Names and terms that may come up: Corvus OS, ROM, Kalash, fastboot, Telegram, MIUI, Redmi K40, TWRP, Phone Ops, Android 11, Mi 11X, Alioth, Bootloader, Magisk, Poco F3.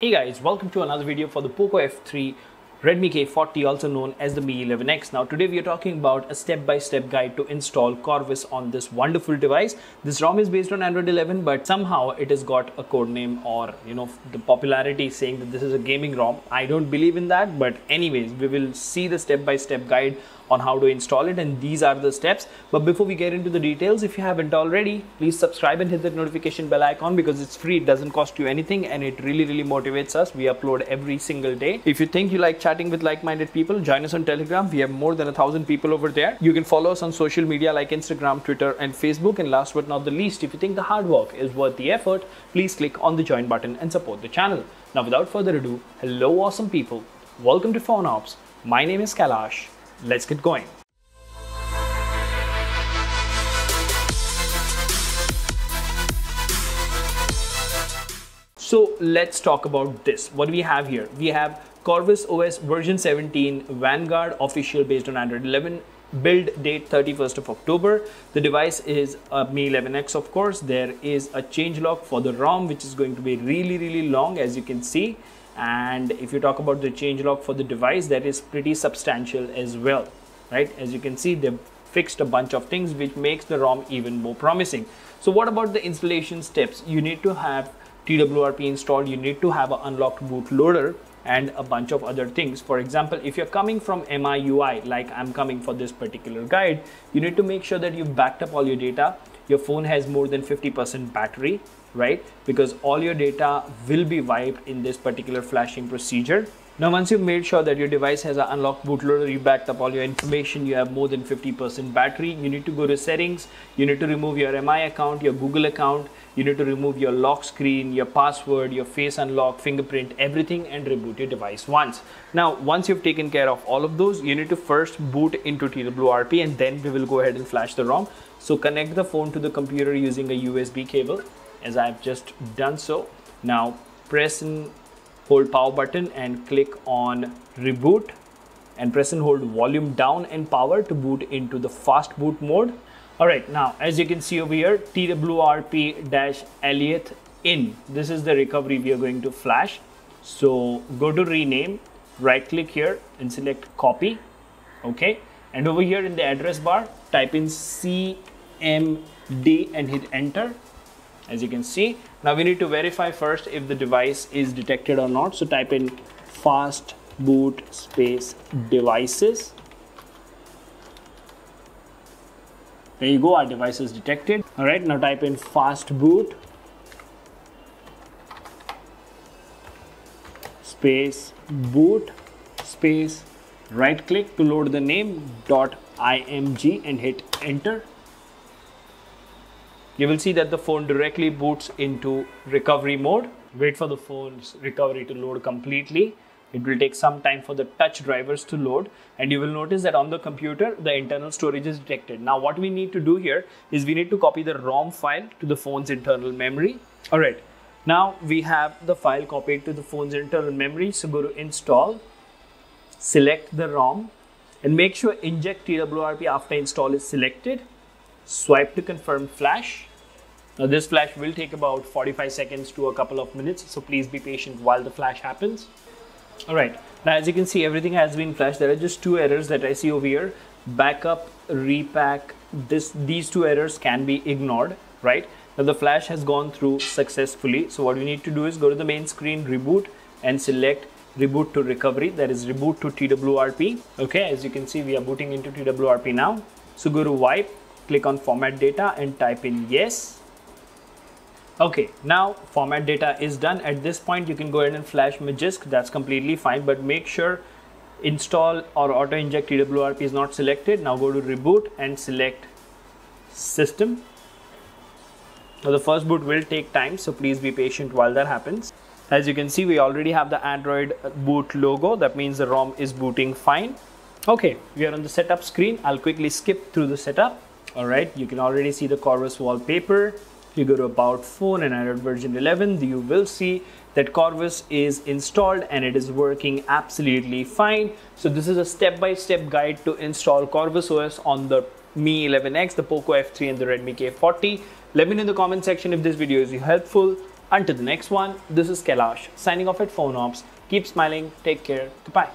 Hey guys, welcome to another video for the Poco F3 Redmi K40, also known as the Mi 11X. Now today we are talking about a step-by-step guide to install Corvus on this wonderful device. This ROM is based on Android 11, but somehow it has got a code name or the popularity saying that this is a gaming ROM. I don't believe in that, but anyways, we will see the step-by-step guide on how to install it, and these are the steps. But before we get into the details, if you haven't already, please subscribe and hit that notification bell icon because it's free, it doesn't cost you anything, and it really motivates us. We upload every single day. If you think you like chatting with like-minded people, join us on Telegram. We have more than 1,000 people over there. You can follow us on social media like Instagram, Twitter, and Facebook. And last but not the least, if you think the hard work is worth the effort, please click on the join button and support the channel. Now without further ado, hello awesome people, welcome to Phone Ops. My name is Kalash. Let's get going. So let's talk about this. What do we have here? We have Corvus OS version 17 Vanguard official based on Android 11. Build date 31st of October. The device is a Mi 11X, of course. There is a changelog for the ROM, which is going to be really long, as you can see. And if you talk about the changelog for the device, that is pretty substantial as well, right? As you can see, they've fixed a bunch of things, which makes the ROM even more promising. So what about the installation steps? You need to have TWRP installed, you need to have an unlocked bootloader, and a bunch of other things. For example, if you're coming from MIUI, like I'm coming for this particular guide, you need to make sure that you've backed up all your data. Your phone has more than 50% battery, right? Because all your data will be wiped in this particular flashing procedure. Now, once you've made sure that your device has an unlocked bootloader, you backed up all your information, you have more than 50% battery, you need to go to settings, you need to remove your MI account, your Google account, you need to remove your lock screen, your password, your face unlock, fingerprint, everything, and reboot your device once. Now, once you've taken care of all of those, you need to first boot into TWRP, and then we will go ahead and flash the ROM. So connect the phone to the computer using a USB cable, as I've just done so. Now press and hold power button and click on reboot, and press and hold volume down and power to boot into the fast boot mode. All right, now as you can see over here, TWRP-Alioth in. This is the recovery we are going to flash. So go to rename, right click here and select copy. Okay, and over here in the address bar, type in CMD and hit enter. As you can see, now we need to verify first if the device is detected or not. So type in fast boot space devices. There you go, our device is detected. All right, now type in fast boot space boot space, right click to load the name .img and hit enter. You will see that the phone directly boots into recovery mode. Wait for the phone's recovery to load completely. It will take some time for the touch drivers to load, and you will notice that on the computer, the internal storage is detected. Now what we need to do here is we need to copy the ROM file to the phone's internal memory. All right, now we have the file copied to the phone's internal memory. So go to install, select the ROM, and make sure inject TWRP after install is selected. Swipe to confirm flash. Now this flash will take about 45 seconds to a couple of minutes, so please be patient while the flash happens. All right, now as you can see, everything has been flashed. There are just two errors that I see over here: backup, repack. These two errors can be ignored, right? Now the flash has gone through successfully. So what we need to do is go to the main screen, reboot, and select reboot to recovery, that is reboot to TWRP. Okay, as you can see, we are booting into TWRP now. So go to wipe, click on format data and type in yes. Okay, now format data is done. At this point, you can go ahead and flash Magisk. That's completely fine, but make sure install or auto inject TWRP is not selected. Now go to reboot and select system. Now the first boot will take time, so please be patient while that happens. As you can see, we already have the Android boot logo. That means the ROM is booting fine. Okay, we are on the setup screen. I'll quickly skip through the setup. Alright, you can already see the Corvus wallpaper. If you go to About Phone and Android version 11, you will see that Corvus is installed and it is working absolutely fine. So this is a step-by-step guide to install Corvus OS on the Mi 11X, the Poco F3 and the Redmi K40. Let me know in the comment section if this video is helpful. Until the next one, this is Kalash signing off at Phone Ops. Keep smiling, take care, goodbye.